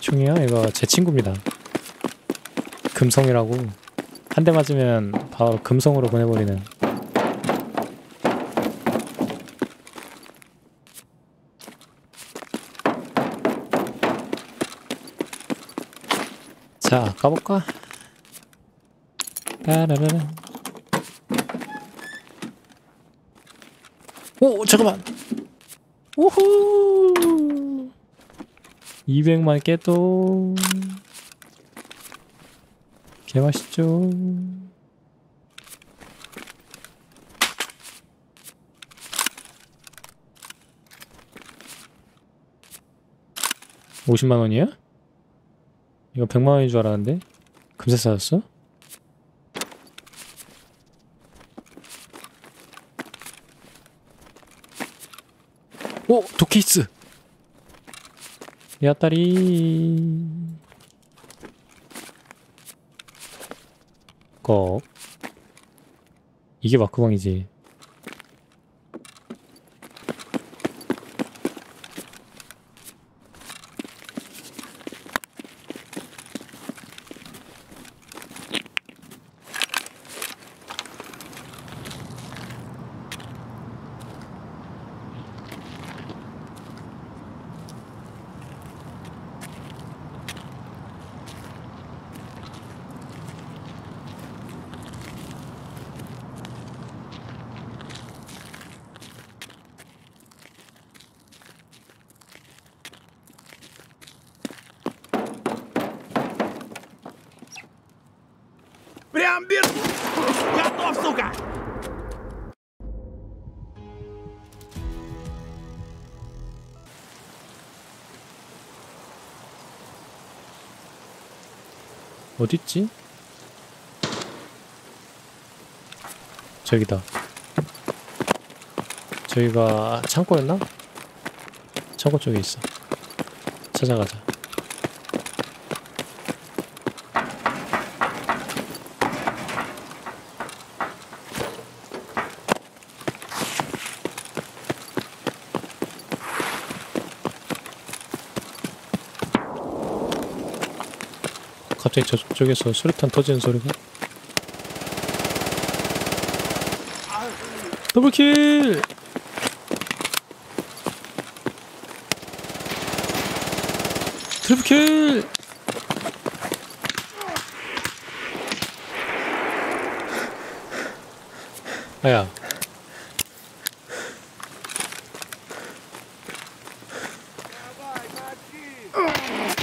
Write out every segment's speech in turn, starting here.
중이야? 이거 제 친구입니다. 금성이라고. 한 대 맞으면 바로 금성으로 보내버리는. 자, 가볼까? 따라라라. 오, 잠깐만. 오호! 200만 깨도 개맛있죠. $50만 원이야? 이거 100만 원인 줄 알았는데 금세 사줬어? 오! 도키스! 야따리 꺽. 이게 마크방이지. 어딨지? 저기다. 저기가 창고였나? 창고 쪽에 있어. 찾아가자. 갑자기 저쪽에서 수류탄 터지는 소리가. 더블킬! 트리플킬! 아야.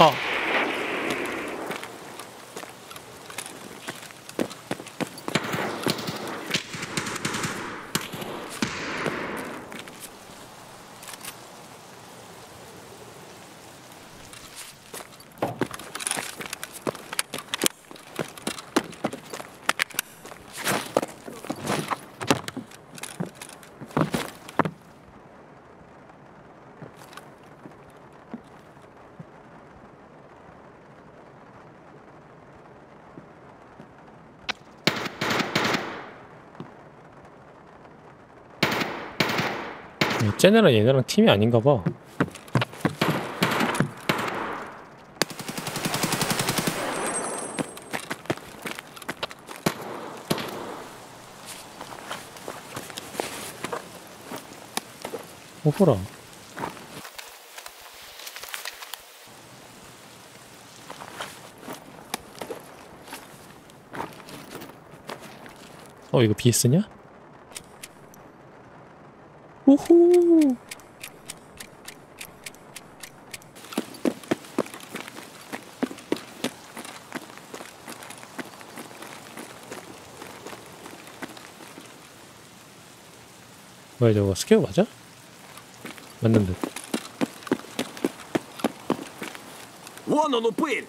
아. 쟤네랑 얘네랑 팀이 아닌가봐. 오호라. 어, 이거 BS냐? 오호. 뭐야, 저거 스퀘어 맞아? 맞는 듯. 원어노 뿌일.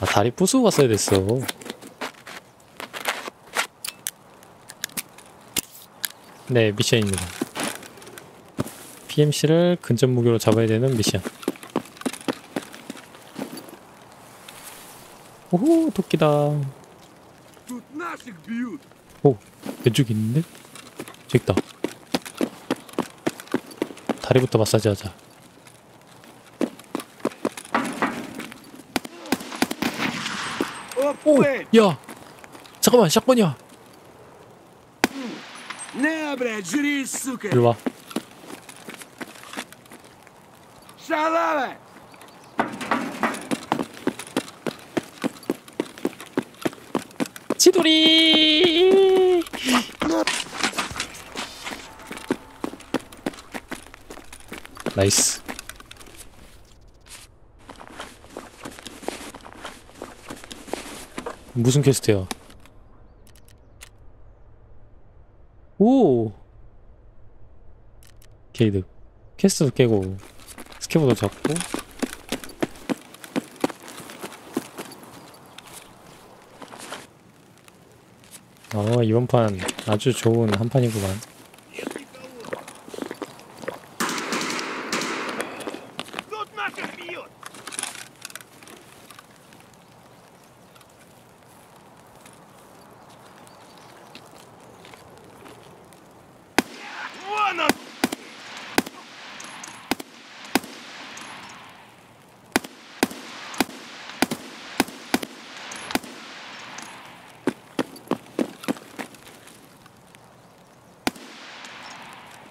아, 다리 부수고 갔어야 됐어. 네, 미션입니다. PMC를 근접 무기로 잡아야 되는 미션. 오호, 도끼다. 오, 왼쪽에 있는데? 저기 있다. 다리부터 마사지하자. 오, 야, 잠깐만, 샷건이야. 일로와. 지돌이. 나이스. 무슨 퀘스트야? 오! 게이드. 퀘스트도 깨고, 스캐브도 잡고. 어, 이번 판 아주 좋은 한 판이구만.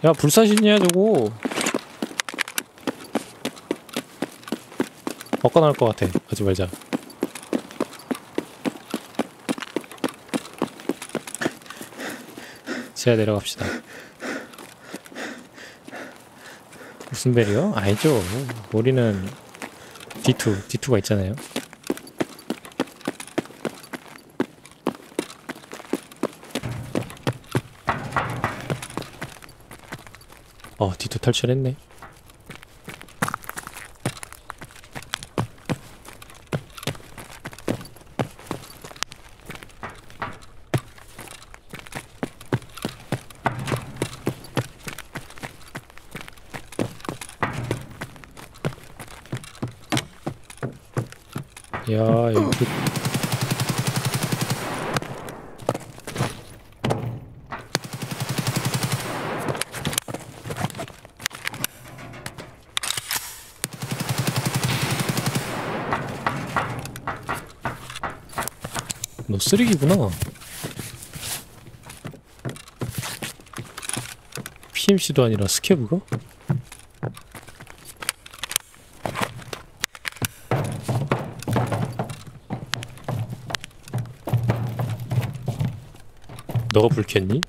야, 불사신이야 저거. 벗어날 것 같아. 하지 말자. 제가 내려갑시다. 무슨 벨이요? 아니죠. 머리는 D2가 있잖아요. 어, D2 탈출했네. 야, 여기 너 쓰레기구나. PMC도 아니라 스캐브가? 너가 불 켰니?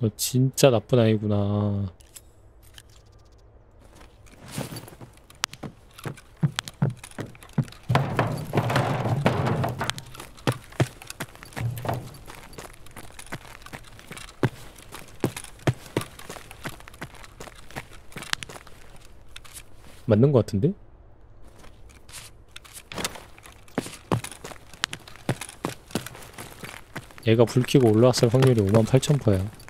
너 진짜 나쁜 아이구나. 맞는 것 같은데? 얘가 불 켜고 올라왔을 확률이 58,000%야.